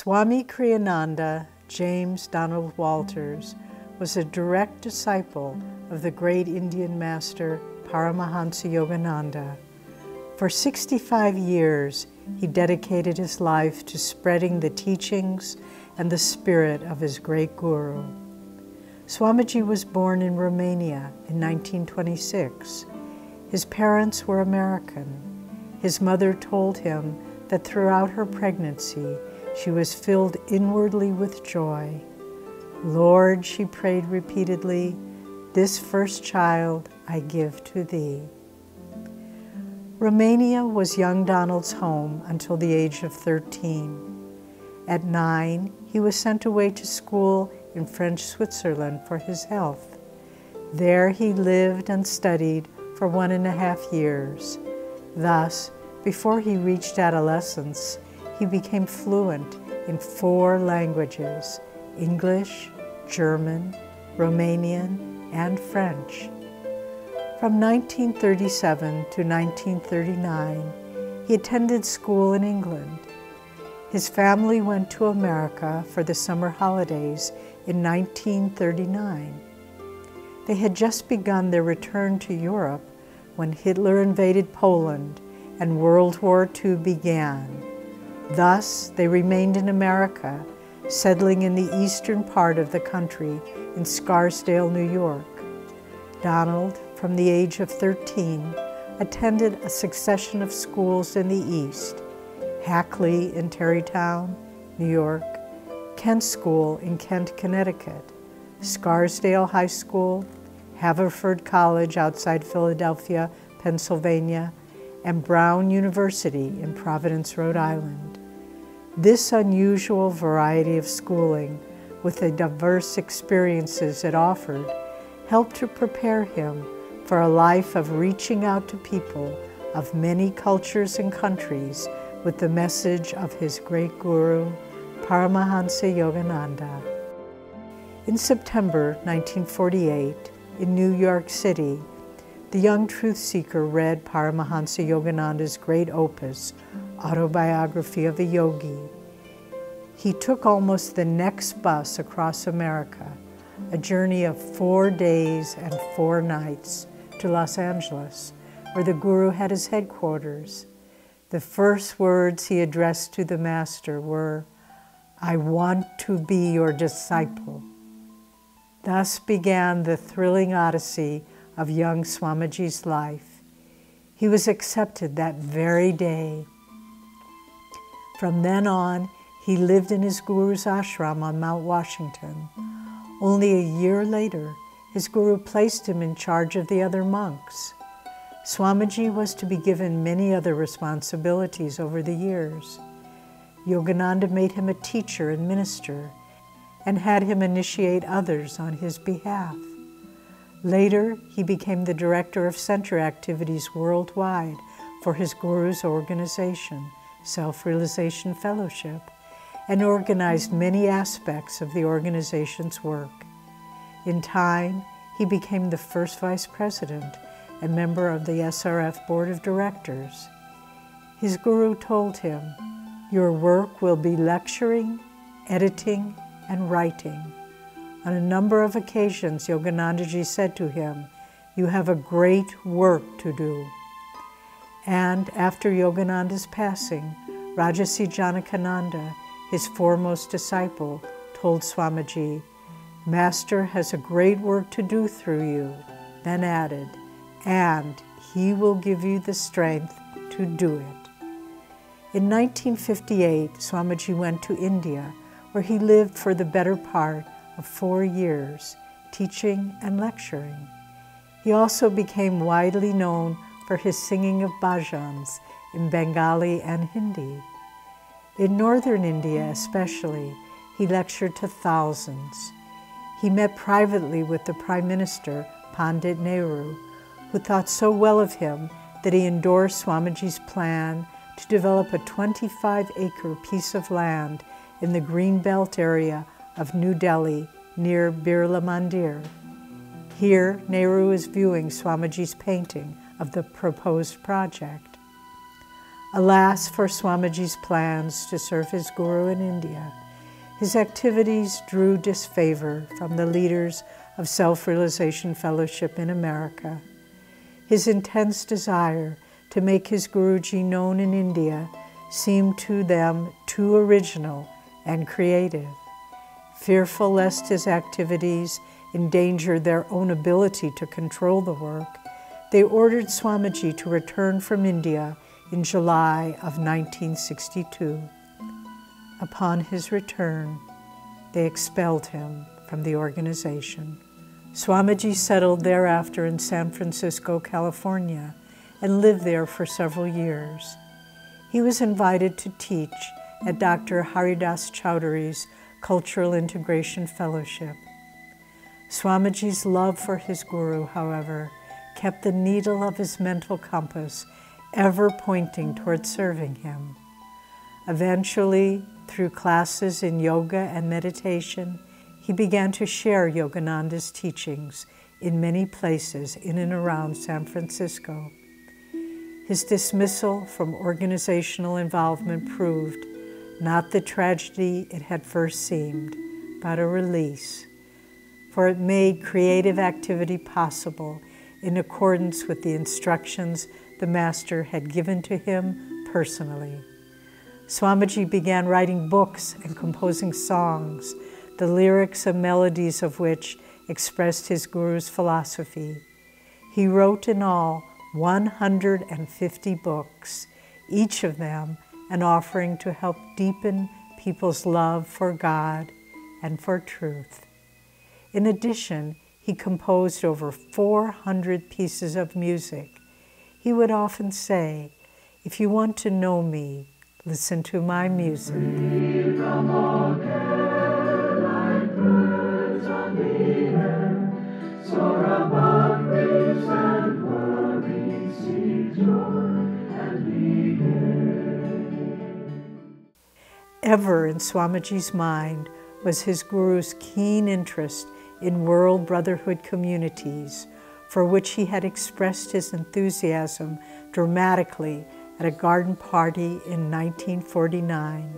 Swami Kriyananda, James Donald Walters, was a direct disciple of the great Indian master Paramahansa Yogananda. For 65 years, he dedicated his life to spreading the teachings and the spirit of his great guru. Swamiji was born in Romania in 1926. His parents were American. His mother told him that throughout her pregnancy, she was filled inwardly with joy. "Lord," she prayed repeatedly, "this first child I give to Thee." Romania was young Donald's home until the age of 13. At 9, he was sent away to school in French Switzerland for his health. There he lived and studied for 1.5 years. Thus, before he reached adolescence, he became fluent in 4 languages, English, German, Romanian, and French. From 1937 to 1939, he attended school in England. His family went to America for the summer holidays in 1939. They had just begun their return to Europe when Hitler invaded Poland and World War II began. Thus, they remained in America, settling in the eastern part of the country in Scarsdale, New York. Donald, from the age of 13, attended a succession of schools in the East: Hackley in Tarrytown, New York, Kent School in Kent, Connecticut, Scarsdale High School, Haverford College outside Philadelphia, Pennsylvania, and Brown University in Providence, Rhode Island. This unusual variety of schooling, with the diverse experiences it offered, helped to prepare him for a life of reaching out to people of many cultures and countries with the message of his great guru, Paramahansa Yogananda. In September 1948, in New York City, the young truth seeker read Paramahansa Yogananda's great opus, Autobiography of a Yogi. He took almost the next bus across America, a journey of 4 days and 4 nights, to Los Angeles, where the guru had his headquarters. The first words he addressed to the master were, "I want to be your disciple." Thus began the thrilling odyssey of young Swamiji's life. He was accepted that very day. From then on, he lived in his guru's ashram on Mount Washington. Only a year later, his guru placed him in charge of the other monks. Swamiji was to be given many other responsibilities over the years. Yogananda made him a teacher and minister, and had him initiate others on his behalf. Later, he became the director of center activities worldwide for his guru's organization, Self-Realization Fellowship, and organized many aspects of the organization's work. In time, he became the first vice president and member of the SRF Board of Directors. His guru told him, "Your work will be lecturing, editing, and writing." On a number of occasions, Yoganandaji said to him, "You have a great work to do." And after Yogananda's passing, Rajasi Janakananda, his foremost disciple, told Swamiji, "Master has a great work to do through you," then added, "and he will give you the strength to do it." In 1958, Swamiji went to India, where he lived for the better part of 4 years, teaching and lecturing. He also became widely known for his singing of bhajans in Bengali and Hindi. In northern India especially, he lectured to thousands. He met privately with the Prime Minister, Pandit Nehru, who thought so well of him that he endorsed Swamiji's plan to develop a 25-acre piece of land in the Green Belt area of New Delhi, near Birla Mandir. Here, Nehru is viewing Swamiji's painting of the proposed project. Alas for Swamiji's plans to serve his guru in India, his activities drew disfavor from the leaders of Self-Realization Fellowship in America. His intense desire to make his Guruji known in India seemed to them too original and creative. Fearful lest his activities endangered their own ability to control the work, they ordered Swamiji to return from India in July of 1962. Upon his return, they expelled him from the organization. Swamiji settled thereafter in San Francisco, California, and lived there for several years. He was invited to teach at Dr. Haridas Chowdhury's Cultural Integration Fellowship. Swamiji's love for his guru, however, kept the needle of his mental compass ever pointing toward serving him. Eventually, through classes in yoga and meditation, he began to share Yogananda's teachings in many places in and around San Francisco. His dismissal from organizational involvement proved not the tragedy it had first seemed, but a release, for it made creative activity possible in accordance with the instructions the Master had given to him personally. Swamiji began writing books and composing songs, the lyrics and melodies of which expressed his Guru's philosophy. He wrote in all 150 books, each of them an offering to help deepen people's love for God and for truth. In addition, he composed over 400 pieces of music. He would often say, "If you want to know me, listen to my music." Ever in Swamiji's mind was his Guru's keen interest in world brotherhood communities, for which he had expressed his enthusiasm dramatically at a garden party in 1949.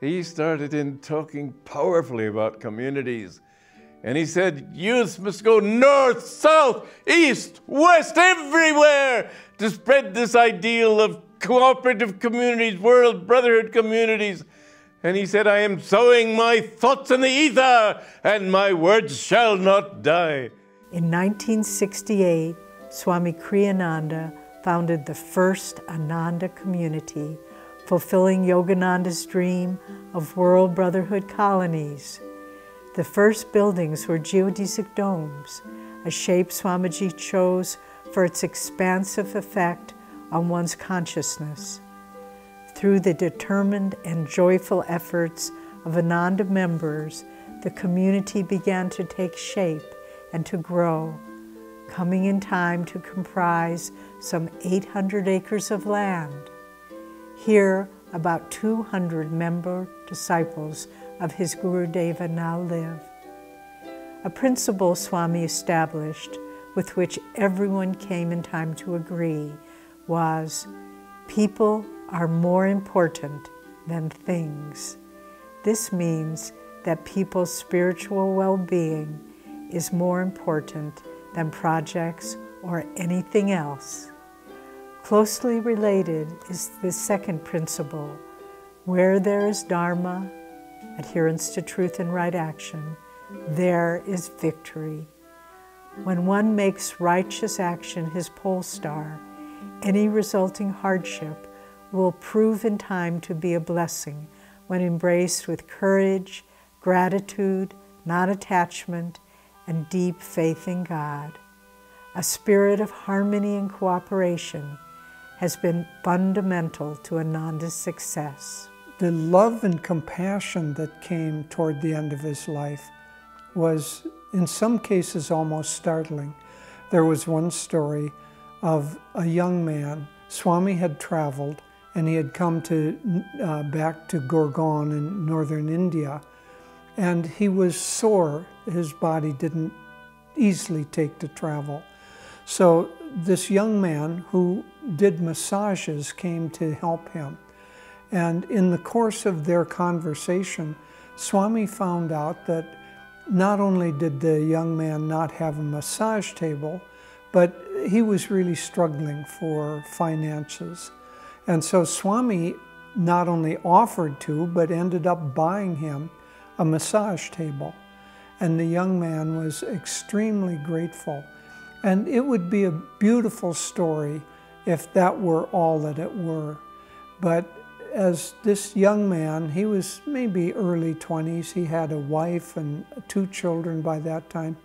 He started in talking powerfully about communities, and he said, youth must go north, south, east, west, everywhere to spread this ideal of cooperative communities, world brotherhood communities. And he said, I am sowing my thoughts in the ether, and my words shall not die. In 1968, Swami Kriyananda founded the first Ananda community, fulfilling Yogananda's dream of world brotherhood colonies. The first buildings were geodesic domes, a shape Swamiji chose for its expansive effect on one's consciousness. Through the determined and joyful efforts of Ananda members, the community began to take shape and to grow, coming in time to comprise some 800 acres of land. Here, about 200 member disciples of his Gurudeva now live. A principle Swami established, with which everyone came in time to agree, was, people are more important than things. This means that people's spiritual well-being is more important than projects or anything else. Closely related is the second principle, where there is dharma, adherence to truth and right action, there is victory. When one makes righteous action his pole star, any resulting hardship will prove in time to be a blessing when embraced with courage, gratitude, non-attachment, and deep faith in God. A spirit of harmony and cooperation has been fundamental to Ananda's success. The love and compassion that came toward the end of his life was, in some cases, almost startling. There was one story of a young man. Swami had traveled, and he had come to back to Gorgan in northern India, and he was sore. His body didn't easily take to travel. So this young man who did massages came to help him. And in the course of their conversation, Swami found out that not only did the young man not have a massage table, but he was really struggling for finances. And so Swami not only offered to, but ended up buying him a massage table. And the young man was extremely grateful. And it would be a beautiful story if that were all that it were. But as this young man, he was maybe early 20s, he had a wife and 2 children by that time.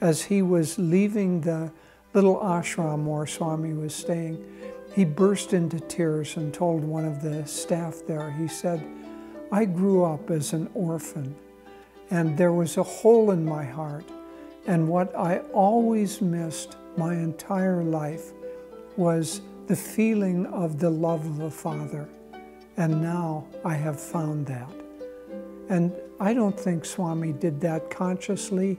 As he was leaving the little ashram where Swami was staying, he burst into tears and told one of the staff there, he said, "I grew up as an orphan, and there was a hole in my heart. And what I always missed my entire life was the feeling of the love of a father. And now I have found that." And I don't think Swami did that consciously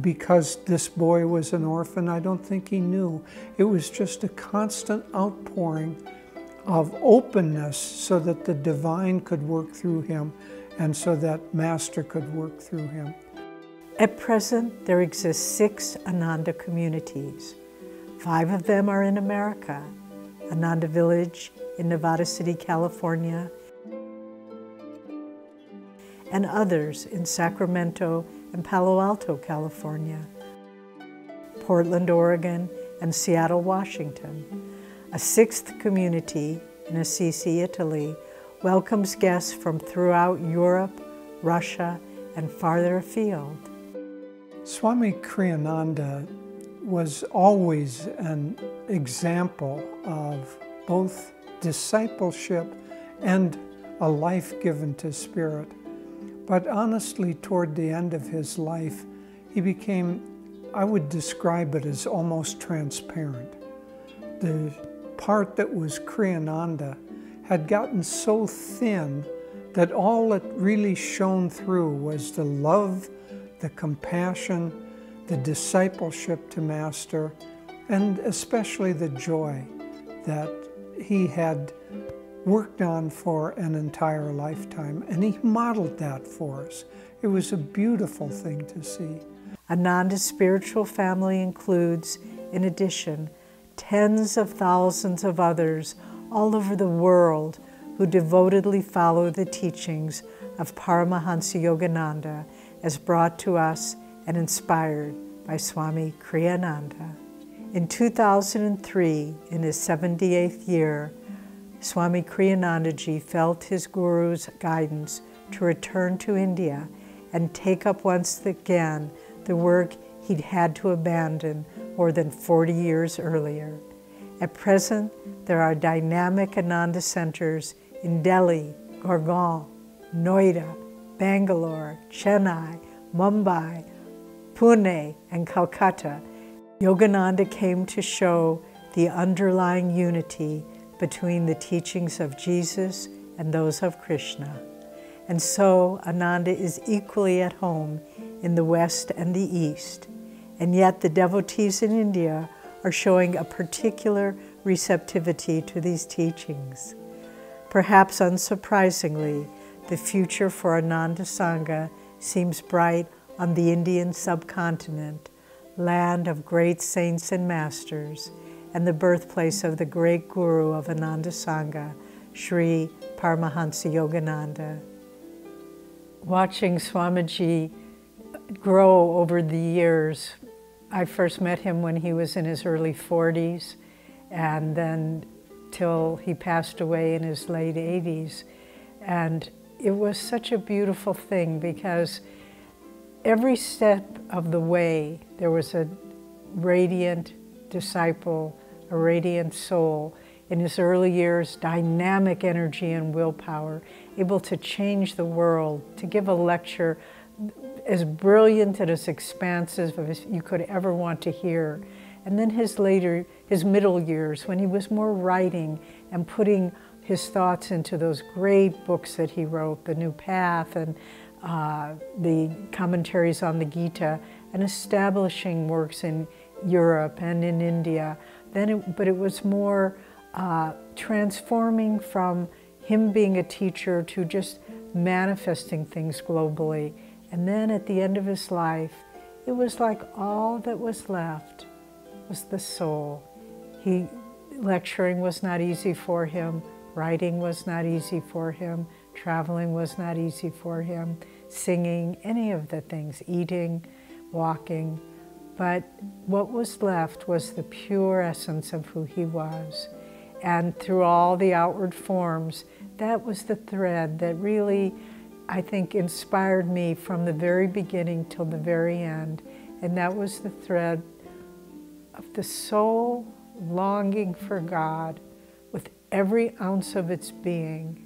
because this boy was an orphan. I don't think he knew. It was just a constant outpouring of openness so that the divine could work through him and so that Master could work through him. At present, there exist 6 Ananda communities. 5 of them are in America: Ananda Village in Nevada City, California, and others in Sacramento and Palo Alto, California, Portland, Oregon, and Seattle, Washington. A 6th community in Assisi, Italy, welcomes guests from throughout Europe, Russia, and farther afield. Swami Kriyananda was always an example of both discipleship and a life given to spirit. But honestly, toward the end of his life, he became, I would describe it as almost transparent. The part that was Kriyananda had gotten so thin that all that really shone through was the love, the compassion, the discipleship to Master, and especially the joy that he had worked on for an entire lifetime. And he modeled that for us. It was a beautiful thing to see. Ananda's spiritual family includes, in addition, tens of thousands of others all over the world who devotedly follow the teachings of Paramahansa Yogananda as brought to us and inspired by Swami Kriyananda. In 2003, in his 78th year, Swami Kriyanandaji felt his guru's guidance to return to India and take up once again the work he'd had to abandon more than 40 years earlier. At present, there are dynamic Ananda centers in Delhi, Gorgan, Noida, Bangalore, Chennai, Mumbai, Pune, and Calcutta. Yogananda came to show the underlying unity between the teachings of Jesus and those of Krishna. And so Ananda is equally at home in the West and the East. And yet the devotees in India are showing a particular receptivity to these teachings. Perhaps unsurprisingly, the future for Ananda Sangha seems bright on the Indian subcontinent, land of great saints and masters, and the birthplace of the great guru of Ananda Sangha, Sri Paramahansa Yogananda. Watching Swamiji grow over the years, I first met him when he was in his early 40s, and then till he passed away in his late 80s. And it was such a beautiful thing because every step of the way, there was a radiant disciple, a radiant soul, in his early years, dynamic energy and willpower, able to change the world, to give a lecture as brilliant and as expansive as you could ever want to hear. And then his middle years, when he was more writing and putting his thoughts into those great books that he wrote, The New Path and the commentaries on the Gita, and establishing works in Europe and in India. But it was more transforming from him being a teacher to just manifesting things globally. And then at the end of his life, it was like all that was left was the soul. Lecturing was not easy for him. Writing was not easy for him. Traveling was not easy for him. Singing, any of the things, eating, walking. But what was left was the pure essence of who he was. And through all the outward forms, that was the thread that really, I think, inspired me from the very beginning till the very end. And that was the thread of the soul longing for God with every ounce of its being.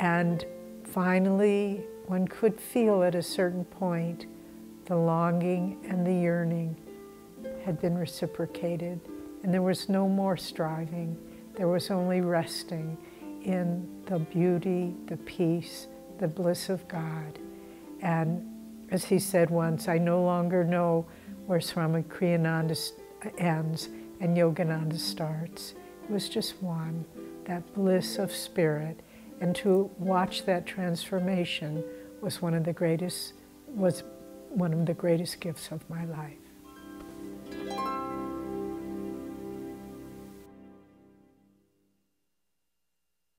And finally, one could feel at a certain point the longing and the yearning had been reciprocated, and there was no more striving. There was only resting in the beauty, the peace, the bliss of God. And as he said once, I no longer know where Swami Kriyananda ends and Yogananda starts. It was just one, that bliss of spirit. And to watch that transformation was one of the greatest gifts of my life.